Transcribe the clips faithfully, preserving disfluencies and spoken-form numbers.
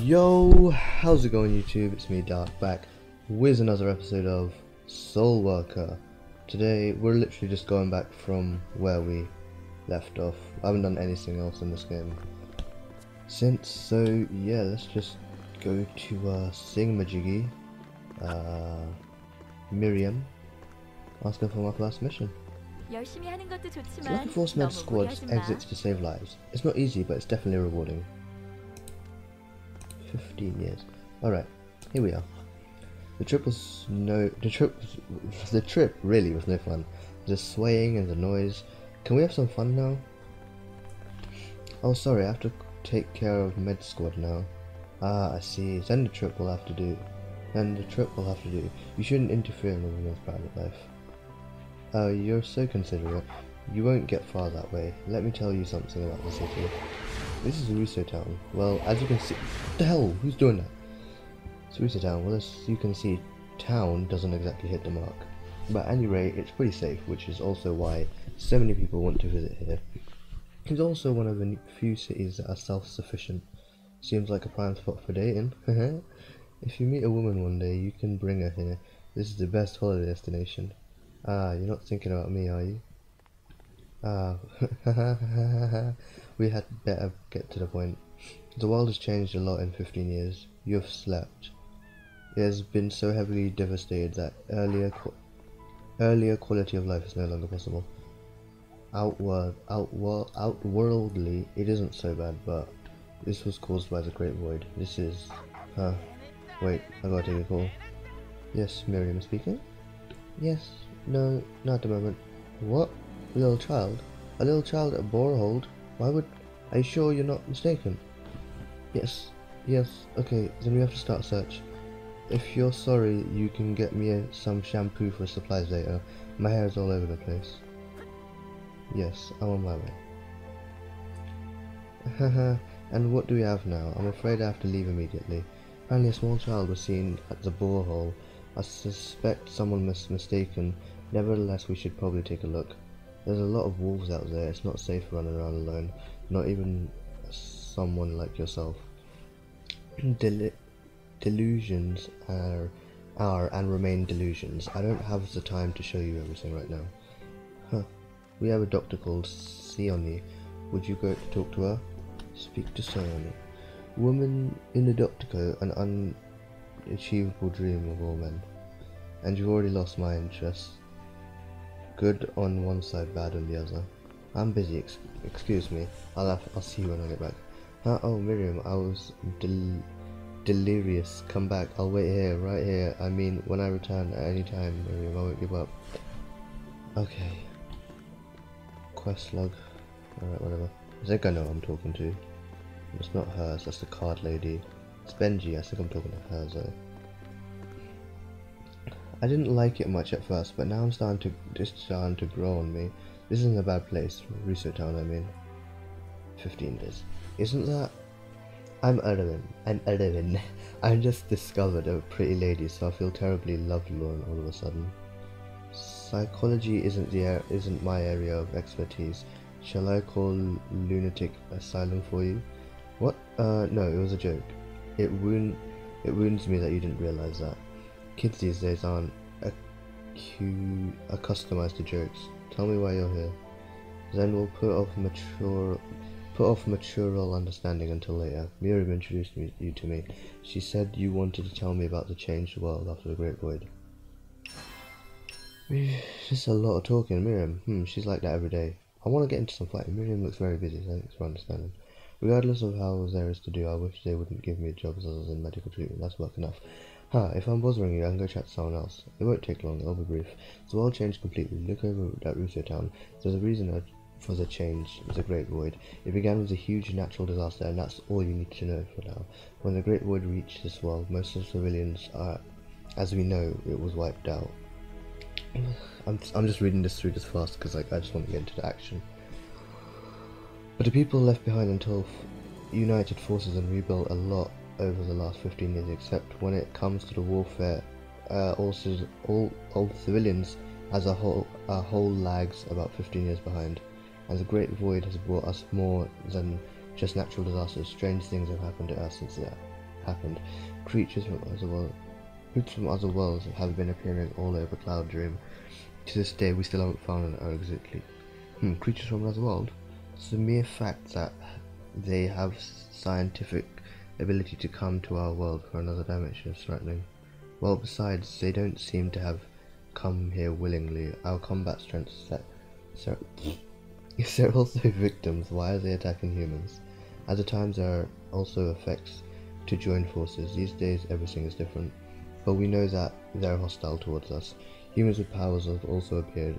Yo, how's it going YouTube? It's me Dark, back with another episode of Soul Worker. Today we're literally just going back from where we left off. I haven't done anything else in this game since, so yeah, let's just go to uh, Thingamajiggy, uh, Miriam, ask her for my last mission. Law enforcement of squads exits to save lives. It's not easy, but it's definitely rewarding. fifteen years. Alright, here we are. The trip was no... The trip was, the trip really was no fun. The swaying and the noise. Can we have some fun now? Oh, sorry, I have to take care of med squad now. Ah, I see. Then the trip will have to do. Then the trip will have to do. You shouldn't interfere in everyone's private life. Oh, you're so considerate. You won't get far that way. Let me tell you something about the city. This is Russo Town. Well, as you can see... What the hell? Who's doing that? It's Russo Town. Well, as you can see, town doesn't exactly hit the mark. But at any rate, it's pretty safe, which is also why so many people want to visit here. It's also one of the few cities that are self-sufficient. Seems like a prime spot for dating. If you meet a woman one day, you can bring her here. This is the best holiday destination. Ah, you're not thinking about me, are you? Ah, we had better get to the point. The world has changed a lot in fifteen years. You have slept. It has been so heavily devastated that earlier earlier quality of life is no longer possible. Outward, outwor outworldly, it isn't so bad, but this was caused by the Great Void. This is... Huh. Wait, I gotta take a call. Yes, Miriam speaking? Yes, no, not at the moment. What? A little child? A little child at Borehold? Why would... Are you sure you're not mistaken? Yes, yes, okay, then we have to start a search. If you're sorry, you can get me a, some shampoo for supplies later. My hair is all over the place. Yes, I'm on my way. Haha, and what do we have now? I'm afraid I have to leave immediately. Apparently a small child was seen at the Borehole. I suspect someone was mistaken. Nevertheless, we should probably take a look. There's a lot of wolves out there. It's not safe running around alone. Not even someone like yourself. Del delusions are, are and remain delusions. I don't have the time to show you everything right now. Huh. We have a doctor called Sioni. Would you go to talk to her? Speak to Sioni. Woman in a doctor coat, an unachievable dream of all men. And you've already lost my interest. Good on one side, bad on the other. I'm busy, ex excuse me. I'll have, I'll see you when I get back. Huh? Oh, Miriam, I was del delirious. Come back, I'll wait here, right here. I mean, when I return at any time, Miriam, I won't give up. Okay. Quest log. Alright, whatever. I think I know who I'm talking to. It's not hers, that's the card lady. It's Benji, I think I'm talking to her, though. I didn't like it much at first, but now I'm starting to just starting to grow on me. This isn't a bad place, Russo Town. I mean, fifteen days. Isn't that? I'm Erwin. I'm Erwin. I just discovered a pretty lady, so I feel terribly lovelorn all of a sudden. Psychology isn't the isn't my area of expertise. Shall I call lunatic asylum for you? What? Uh, no, it was a joke. It wound it wounds me that you didn't realize that. Kids these days aren't accu accustomed to jokes. Tell me why you're here. Then we'll put off mature, put off matural understanding until later. Miriam introduced me, you to me. She said you wanted to tell me about the changed world after the Great Void. Just a lot of talking, Miriam. Hmm, she's like that every day. I want to get into some fighting. Miriam looks very busy. Thanks for understanding. Regardless of how there is to do, I wish they wouldn't give me a job other than medical treatment. That's work enough. Huh, if I'm bothering you, I can go chat to someone else. It won't take long, it'll be brief. The world changed completely. Look over at Russo Town. There's a reason for the change, the Great Void. It began with a huge natural disaster, and that's all you need to know for now. When the Great Void reached this world, most of the civilians are, as we know, it was wiped out. I'm, I'm just reading this through just fast, because like, I just want to get into the action. But the people left behind until united forces and rebuilt a lot over the last fifteen years, except when it comes to the warfare, uh, also all all civilians as a whole a whole lags about fifteen years behind, and the Great Void has brought us more than just natural disasters. Strange things have happened to us since that happened. Creatures from other worlds, creatures from other worlds have been appearing all over Cloud Dream. To this day, we still haven't found out exactly. Hmm, creatures from another world. It's the mere fact that they have scientific ability to come to our world for another dimension is frightening. Well, besides, they don't seem to have come here willingly. Our combat strength is that. So, if they're also victims, why are they attacking humans? At the times, there are also effects to join forces. These days, everything is different, but we know that they're hostile towards us. Humans with powers have also appeared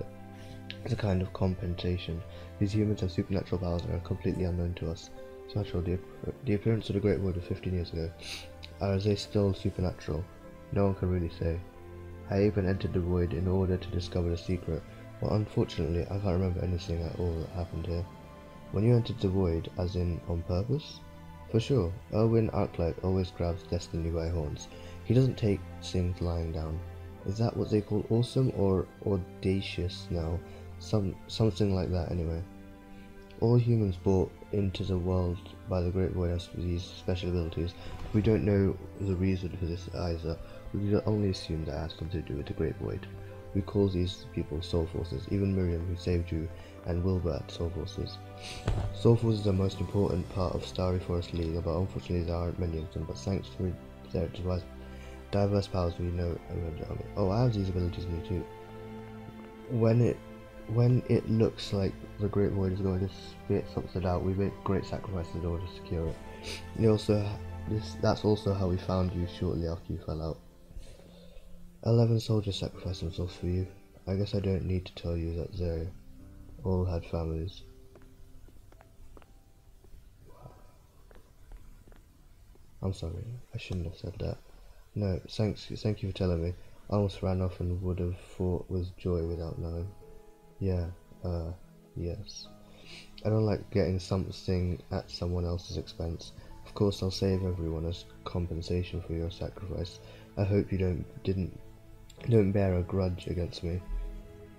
as a kind of compensation. These humans have supernatural powers that are completely unknown to us. It's natural. The, the appearance of the Great Void was fifteen years ago. Are they still supernatural? No one can really say. I even entered the void in order to discover the secret. Well, unfortunately, I can't remember anything at all that happened here. When you entered the void, as in on purpose? For sure, Erwin Arclight always grabs destiny by horns. He doesn't take things lying down. Is that what they call awesome or audacious now? Some something like that anyway. All humans brought into the world by the Great Void have these special abilities. We don't know the reason for this either. We can only assume that it has something to do with the Great Void. We call these people Soul Forces, even Miriam who saved you and Wilbur at Soul Forces. Soul Forces are the most important part of Starry Forest League, but unfortunately there aren't many of them, but thanks to their diverse powers we know and remember. Oh, I have these abilities in me too. When it when it looks like the Great Void is going to spit something out, we make great sacrifices in order to secure it. We also this that's also how we found you shortly after you fell out. Eleven soldiers sacrificed themselves for you. I guess I don't need to tell you that they all had families. I'm sorry, I shouldn't have said that. No, thanks, thank you for telling me. I almost ran off and would have fought with joy without knowing. Yeah, uh, yes. I don't like getting something at someone else's expense. Of course, I'll save everyone as compensation for your sacrifice. I hope you don't didn't don't bear a grudge against me.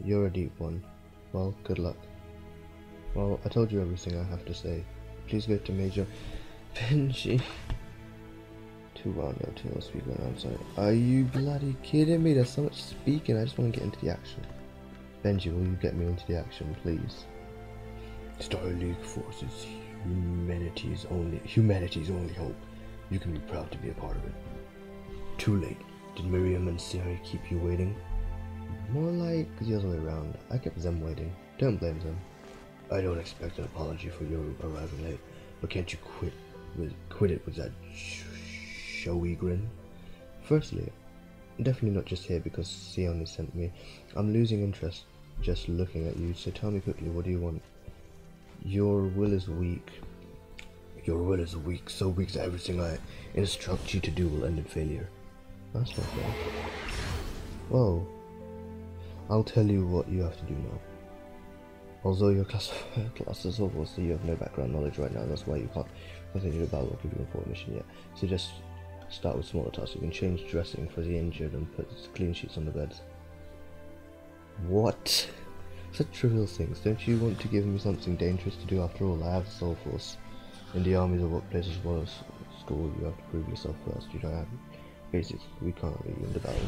You're a deep one. Well, good luck. Well, I told you everything I have to say. Please go to Major Benji. Too wild now, too much speaking. I'm sorry. Are you bloody kidding me? There's so much speaking. I just want to get into the action. Benji, will you get me into the action, please? Star League forces humanity's only humanity's only hope. You can be proud to be a part of it. Too late. Did Miriam and Sioni keep you waiting? More like the other way around. I kept them waiting. Don't blame them. I don't expect an apology for your arriving late, but can't you quit with quit it with that sh showy grin? Firstly, I'm definitely not just here because Sioni sent me. I'm losing interest just looking at you, so tell me quickly, what do you want? Your will is weak. Your will is weak, so weak that everything I instruct you to do will end in failure. That's not fair. Whoa. I'll tell you what you have to do now. Although your class, class is awful, so you have no background knowledge right now, that's why you can't continue the battle or give you an important mission yet. So just start with smaller tasks. You can change dressing for the injured and put clean sheets on the beds. What? Such trivial things. Don't you want to give me something dangerous to do after all? I have Soul Force. In the armies or workplace as well as school, you have to prove yourself first. You don't have basics. We can't leave you in the battle.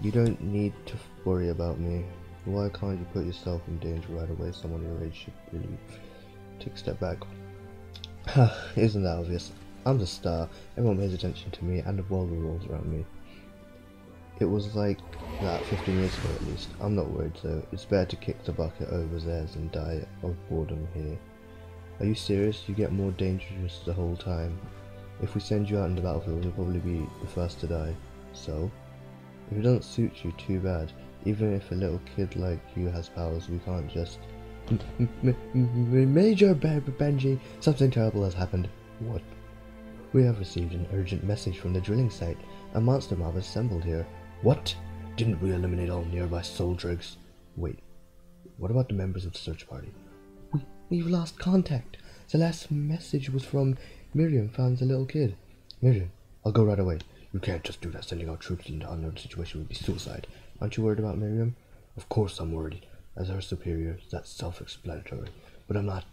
You don't need to worry about me. Why can't you put yourself in danger right away? Someone your age should really take a step back. Isn't that obvious? I'm the star. Everyone pays attention to me and the world revolves around me. It was like that fifteen years ago at least. I'm not worried though. It's better to kick the bucket over there than die of boredom here. Are you serious? You get more dangerous the whole time. If we send you out on the battlefield, you'll probably be the first to die. So? If it doesn't suit you, too bad. Even if a little kid like you has powers, we can't just... Major Benji, something terrible has happened. What? We have received an urgent message from the drilling site. A monster mob has assembled here. What? Didn't we eliminate all nearby soul dregs? Wait, what about the members of the search party? We, we've lost contact. The last message was from Miriam, found the little kid. Miriam, I'll go right away. You can't just do that. Sending out troops into unknown situation would be suicide. Aren't you worried about Miriam? Of course I'm worried. As her superior, that's self-explanatory. But I'm not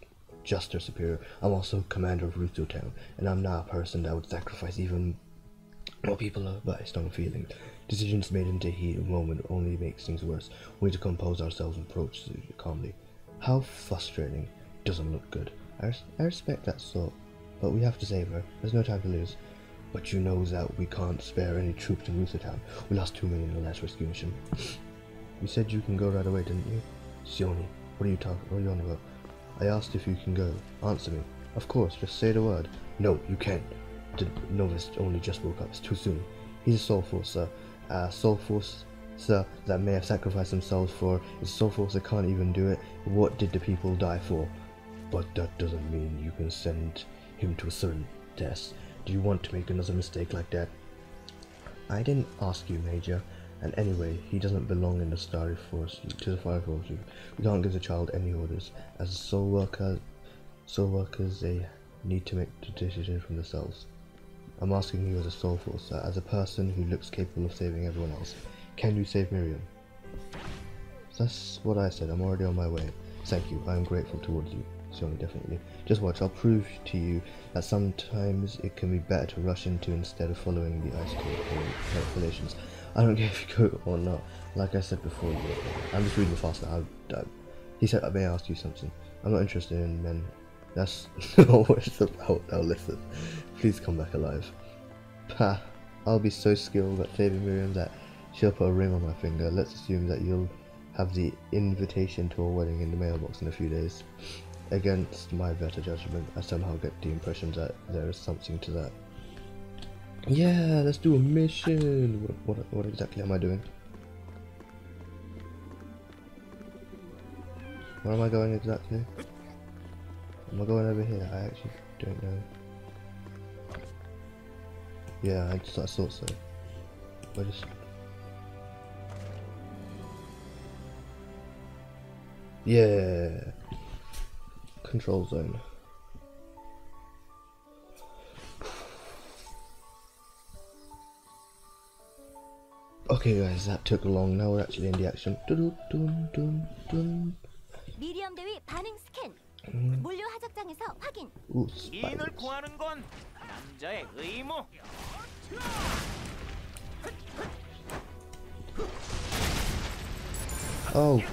just her superior. I'm also commander of Russo Town, and I'm not a person that would sacrifice even What people are advised on feeling. Decisions made in the heat of the moment only makes things worse. We need to compose ourselves and approach it calmly. How frustrating. Doesn't look good. I, res I respect that sort, but we have to save her. There's no time to lose. But you know that we can't spare any troops in Russo Town. We lost two million in the last rescue mission. You said you can go right away, didn't you? Sioni, what are you talking? What are you on about? I asked if you can go. Answer me. Of course, just say the word. No, you can't. The novice only just woke up. It's too soon. He's a soul force, sir. Uh, soul force, sir, that may have sacrificed themselves for. It's a soul force that can't even do it. What did the people die for? But that doesn't mean you can send him to a certain test. Do you want to make another mistake like that? I didn't ask you, Major. And anyway, he doesn't belong in the Starry Forest League, to the Fire Force League. We can't give the child any orders. As a soul worker, soul workers, they need to make the decision for themselves. I'm asking you as a soul force, as a person who looks capable of saving everyone else. Can you save Miriam? That's what I said. I'm already on my way. Thank you. I am grateful towards you. Sioni, definitely. Just watch. I'll prove to you that sometimes it can be better to rush into instead of following the ice calculations. I don't care if you go or not. Like I said before, I'm just reading faster. I, I, he said, I may ask you something. I'm not interested in men. That's not what it's about. Now listen. Please come back alive. Pah. I'll be so skilled at saving Miriam that she'll put a ring on my finger. Let's assume that you'll have the invitation to a wedding in the mailbox in a few days. Against my better judgment, I somehow get the impression that there is something to that. Yeah, let's do a mission! What, what, what exactly am I doing? Where am I going exactly? Am I going over here? I actually don't know. Yeah, I just I thought so. I just... Yeah! Control zone. Okay guys, that took long. Now we're actually in the action. Dun dun dun dun. Miriam 대위 반응 스캔. 물류 하적장에서 확인. 인을 구하는 건 남자의 의무. Oh. God.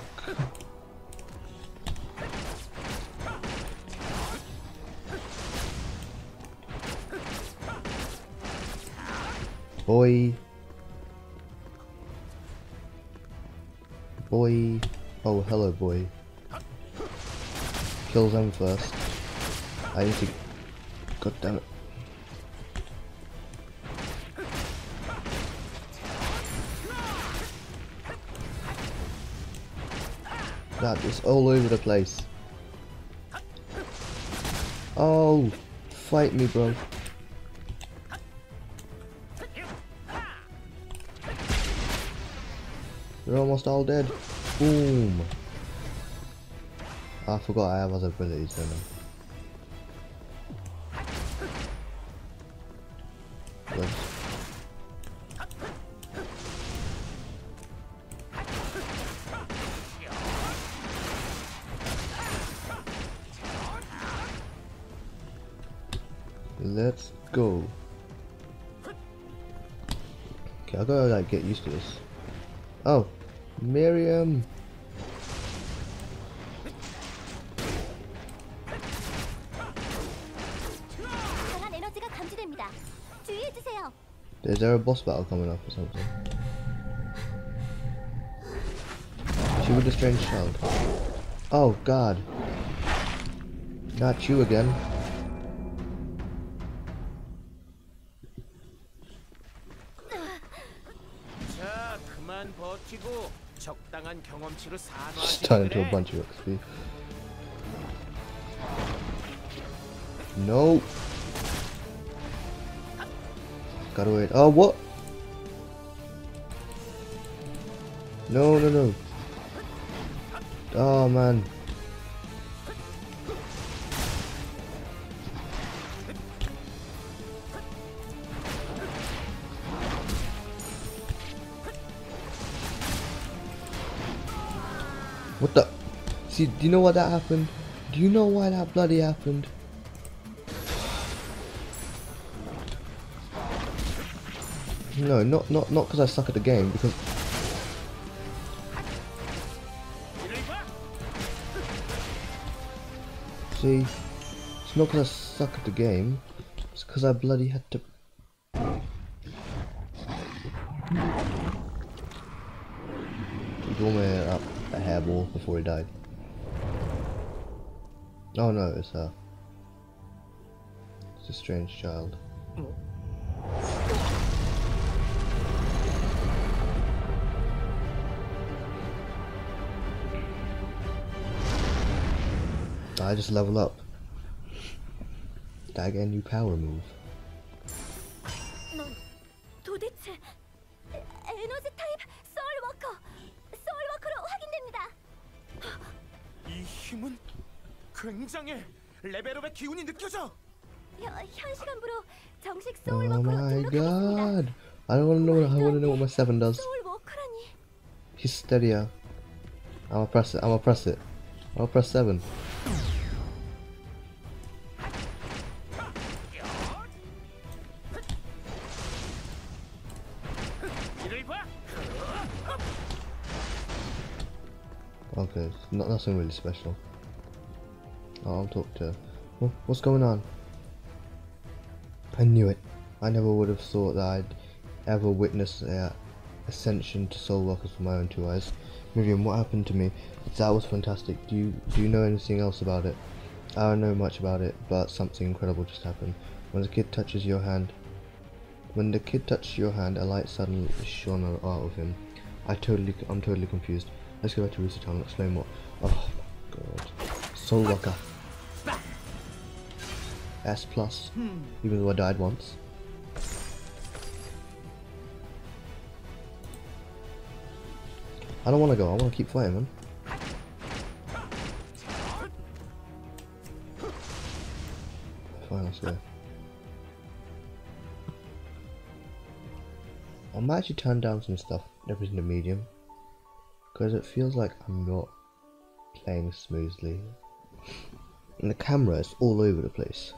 Boy. Boy. Oh, hello, boy. Kill them first. I need to. God damn it. That is all over the place. Oh, fight me, bro. They're almost all dead. Boom. I forgot I have other abilities, don't I? Good. Let's go. Okay, I gotta like get used to this. Oh, Miriam. Is there a boss battle coming up or something? She with a strange child. Oh God. Not you again. Just turned into a bunch of X P. No. Gotta wait. Oh, what? No, no, no. Oh, man. What the? See, do you know why that happened? Do you know why that bloody happened? No, not not not because I suck at the game, because see, it's not because I suck at the game. It's because I bloody had to. He blew me up a hairball before he died. Oh no, it's her. It's a strange child. I just level up. Did I get a new power move? Oh my god! I don't want to know. I want to know what my seven does. Historia. I'ma press it. I'ma press it. I'll press seven. Okay, not nothing really special. Oh, I'll talk to her. What, what's going on? I knew it. I never would have thought that I'd ever witness a ascension to Soul Workers with my own two eyes. Miriam, what happened to me? That was fantastic. Do you do you know anything else about it? I don't know much about it, but something incredible just happened. When the kid touches your hand, when the kid touched your hand, a light suddenly shone out of him. I totally, I'm totally confused. Let's go back to Russo Town and explain what. Oh my god, Soul Worker. S plus. Even though I died once. I don't want to go. I want to keep fighting, man. Fine, let's go. I might actually turn down some stuff, everything to medium, because it feels like I'm not playing smoothly, and the camera is all over the place.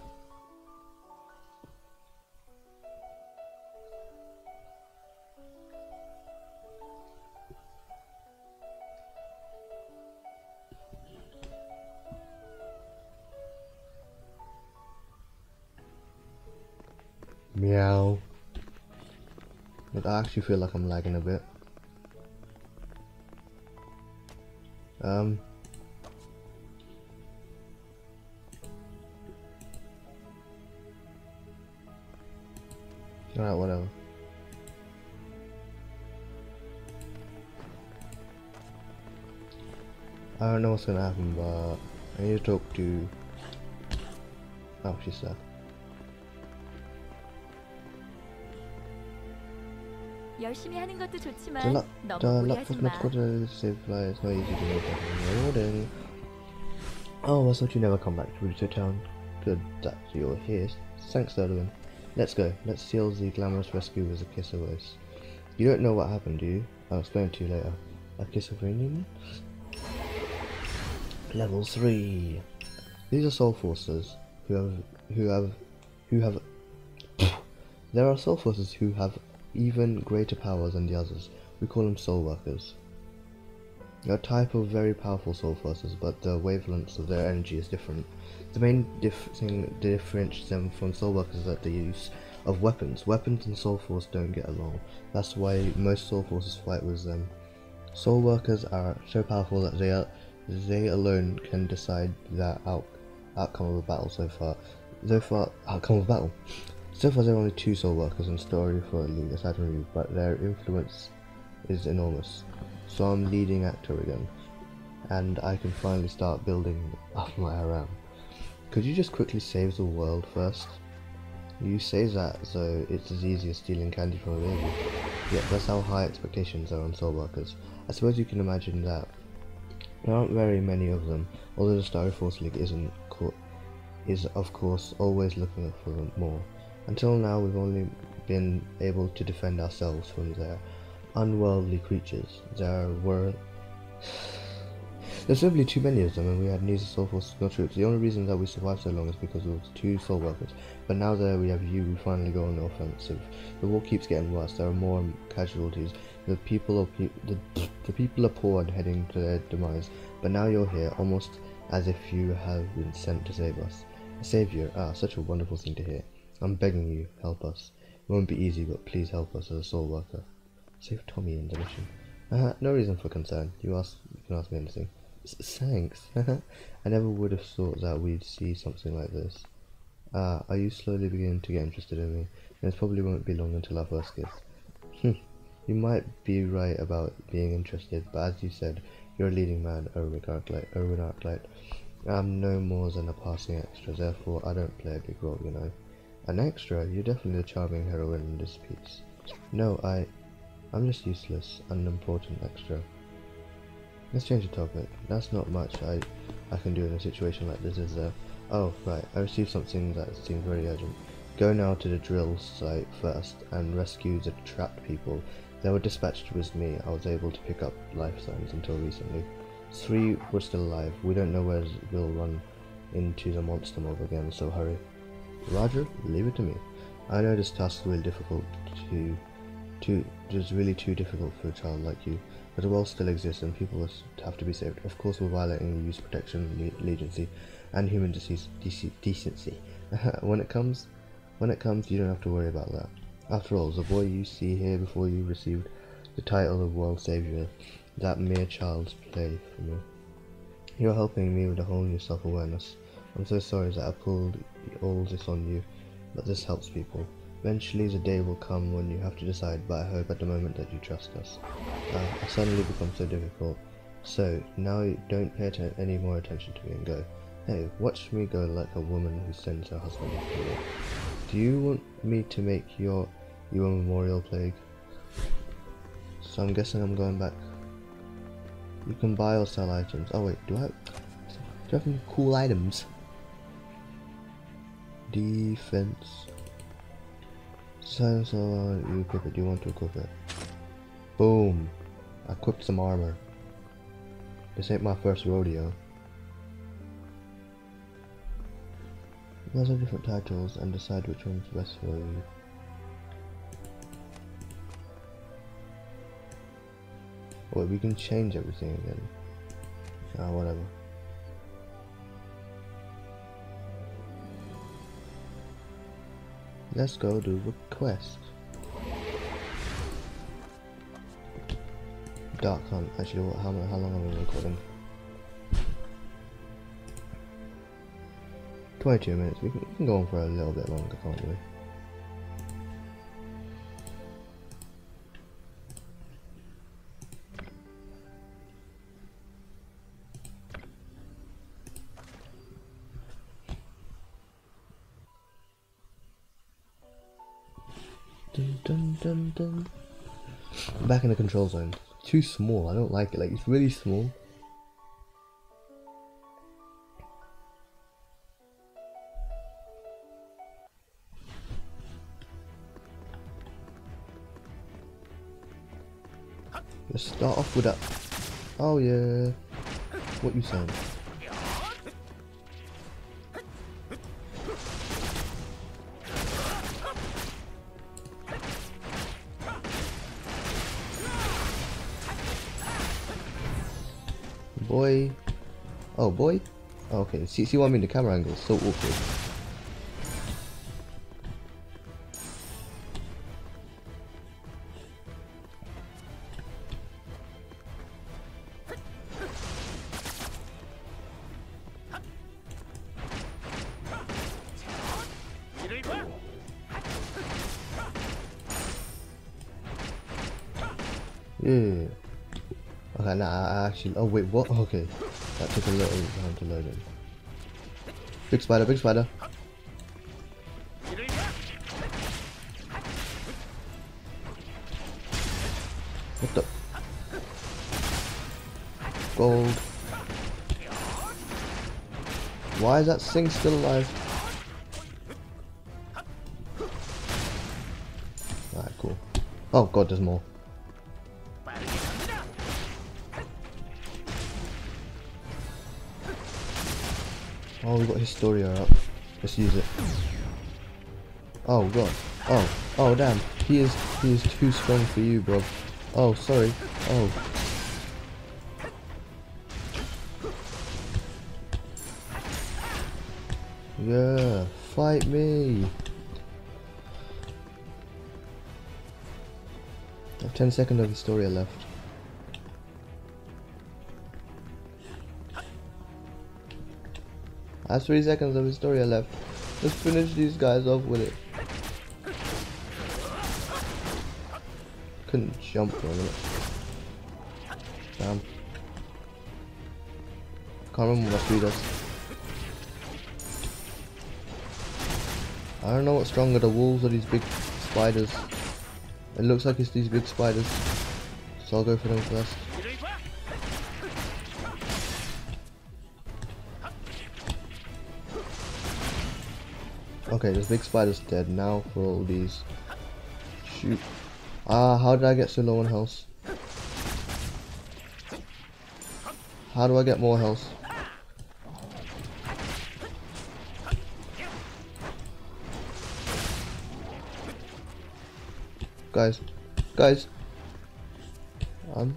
Meow. But I actually feel like I'm lagging a bit. Um. Alright, whatever. I don't know what's gonna happen, but I need to talk to. Oh, she's stuck. 열심히 하는 것도 좋지만 너무 무리하지 마. Oh, I thought you never come back to Russo Town. Good that you're here. Thanks, Erwin. Let's go. Let's seal the glamorous rescue with a kiss of us. You don't know what happened, do you? I'll explain to you later. A kiss of reunion. Level three. These are Soul Forces who have who have who have. There are Soul Forces who have even greater powers than the others. We call them Soul Workers. They are a type of very powerful Soul Forces, but the wavelengths of their energy is different. The main diff thing that differentiates them from Soul Workers is that the use of weapons. Weapons and Soul Force don't get along. That's why most Soul Forces fight with them. Soul Workers are so powerful that they are they alone can decide the out outcome of a battle so far. So far, outcome of battle. So far, there are only two Soul Workers in Starry Forest League aside from you, but their influence is enormous. So I'm leading actor again, and I can finally start building up my harem. Could you just quickly save the world first? You say that, so it's as easy as stealing candy from a baby. Yep, that's how high expectations are on Soul Workers. I suppose you can imagine that there aren't very many of them, although the Starry Forest League isn't co is of course always looking for them more. Until now, we've only been able to defend ourselves from their unworldly creatures. There were There's simply too many of them, and we had needs of Soul Forces to go through. The only reason that we survived so long is because of the two soul workers, but now that we have you, we finally go on the offensive. The war keeps getting worse, there are more casualties, the people are, pe the, the people are poor and heading to their demise, but now you're here, almost as if you have been sent to save us. A saviour, ah, such a wonderful thing to hear. I'm begging you, help us. It won't be easy, but please help us as a soul worker. Save Tommy in the mission. Uh-huh, no reason for concern, you, ask, you can ask me anything. Thanks. I never would have thought that we'd see something like this. Ah, uh, are you slowly beginning to get interested in me? And it probably won't be long until our first kiss. Hmm. You might be right about being interested, but as you said, you're a leading man, Erwin Arclight. Erwin Arclight. I'm no more than a passing extra, therefore I don't play a big role, you know. An extra? You're definitely the charming heroine in this piece. No, I... I'm just useless, unimportant extra. Let's change the topic. That's not much I, I can do in a situation like this, is there? Oh, right. I received something that seems very urgent. Go now to the drill site first and rescue the trapped people. They were dispatched with me. I was able to pick up life signs until recently. Three were still alive. We don't know where we'll run into the monster mob again, so hurry. Roger, leave it to me. I know this task is really difficult to... Too, just really too difficult for a child like you, but the world still exists and people have to be saved. Of course, we're violating youth protection, legency, and human dece dece decency. when it comes, when it comes, you don't have to worry about that. After all, the boy you see here before you received the title of World Savior, that mere child's play for me. You're helping me with a whole new self-awareness. I'm so sorry that I pulled all this on you, but this helps people. Eventually the day will come when you have to decide, but I hope at the moment that you trust us. Uh, I suddenly become so difficult. So, now you don't pay any more attention to me and go, hey, watch me go like a woman who sends her husband after me. Do you want me to make your, you a memorial plague? So I'm guessing I'm going back. You can buy or sell items. Oh wait, do I, do I have any cool items? Defense. Silence allows you equip it. Do you want to equip it? Boom! I equipped some armor. This ain't my first rodeo. Those are different titles and decide which one's best for you. Wait, oh, we can change everything again. Ah, whatever. Let's go do request. Dark Hunt. Actually, what, how, how long have we been recording? twenty-two minutes. We can, we can go on for a little bit longer, can't we? Back in the control zone. Too small, I don't like it, like it's really small. Let's start off with that. Oh yeah. What you saying? Boy, oh boy, oh, okay. See, see what I mean? The camera angle is so awkward. Yeah. Okay, nah, I actually. Oh, wait, what? Okay. That took a little time to load in. Big spider, big spider. What the? Gold. Why is that thing still alive? Alright, cool. Oh, god, there's more. Oh, we got Historia up. Let's use it. Oh god. Oh. Oh damn. He is he is too strong for you, bro. Oh sorry. Oh. Yeah. Fight me. I have ten seconds of Historia left. I have three seconds of Historia left. Let's finish these guys off with it. Couldn't jump for a minute. Damn. Can't remember what speed does. I don't know what's stronger, the wolves or these big spiders. It looks like it's these big spiders. So I'll go for them first. Okay, this big spider's dead now for all these. Shoot. Ah, uh, how did I get so low on health? How do I get more health? Guys, guys. Um.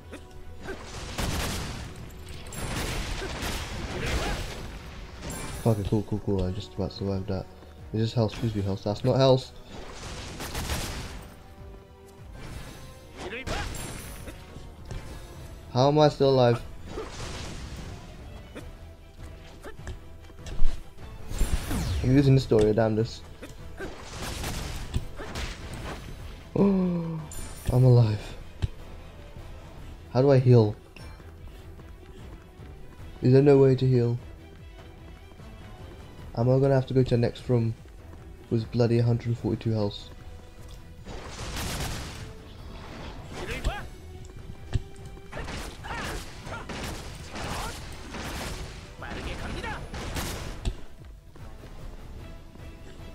Okay, cool, cool, cool. I just about survived that. Is this health? Please be health. That's not health. How am I still alive? I'm using the story, damn this. I'm alive. How do I heal? Is there no way to heal? Am I gonna have to go to the next room with bloody one hundred forty-two health?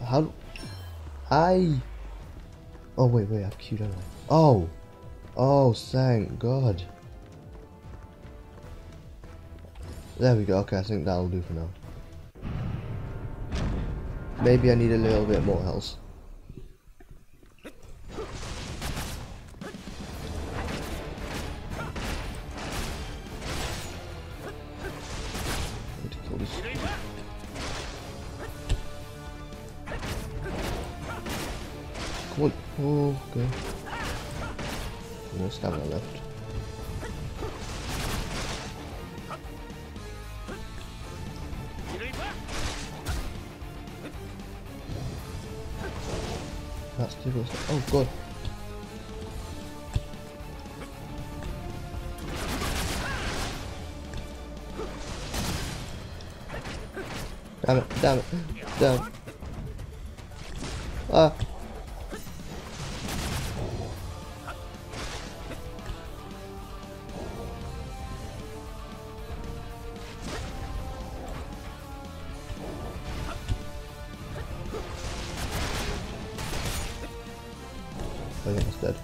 How? I. Oh wait, wait, I have Q, don't I? Oh, oh, thank God. There we go. Okay, I think that'll do for now. Maybe I need a little bit more health. Come on. Oh, okay. No stamina left. That's difficult. Oh god. Damn it, damn it, damn it. Ah. I think it's dead.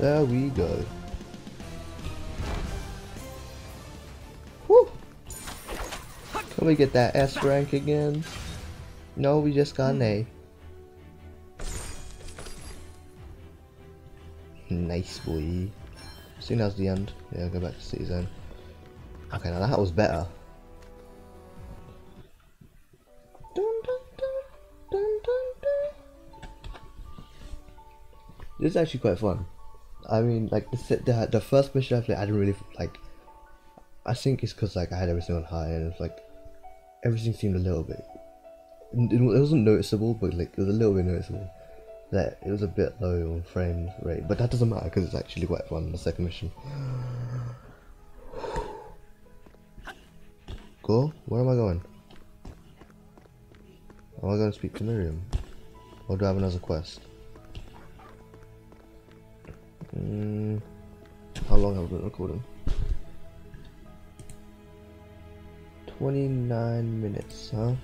There we go. Woo! Can we get that S rank again? No, we just got an A. Nice boy. Soon as the end. Yeah, go back to city zone. Okay, now that was better. This is actually quite fun. I mean, like the the, the first mission I played, I didn't really like. I think it's because like I had everything on high, and it's like everything seemed a little bit. It, it wasn't noticeable, but like it was a little bit noticeable that it was a bit low on frame rate. But that doesn't matter because it's actually quite fun. The second mission. Go. Where am I going? Am I going to speak to Miriam, or do I have another quest? Mm, how long have I been recording? twenty-nine minutes, huh?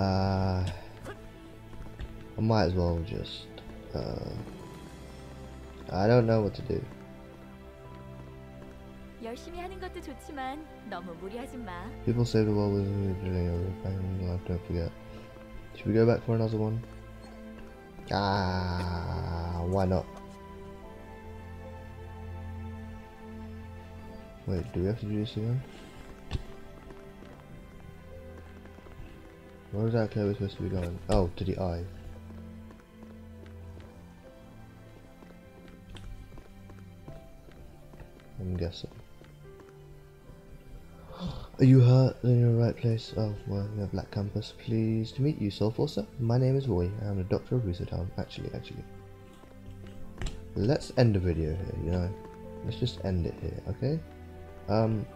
Uh, I might as well just. Uh, I don't know what to do. 열심히 하는 것도 좋지만 너무 무리하지 마. People saved while losing the day. We'll have to forget. Should we go back for another one? Ah, why not? Wait, do we have to do this again? Where is that curve supposed to be going? Oh, to the eye. I'm guessing. Are you hurt? Then you're in the right place. Oh, well, we have Black Campus. Pleased to meet you, Soul Forcer. My name is Roy. I am the doctor of Russo Town. Actually, actually. Let's end the video here, you know. Let's just end it here, okay? Um,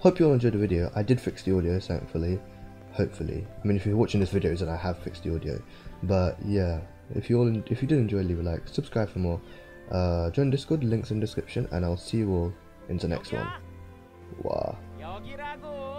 hope you all enjoyed the video. I did fix the audio, thankfully. Hopefully. I mean, if you're watching this video, then I have fixed the audio. But yeah, if you all, if you did enjoy, leave a like, subscribe for more, uh, join Discord, links in description, and I'll see you all in the next one. Wow.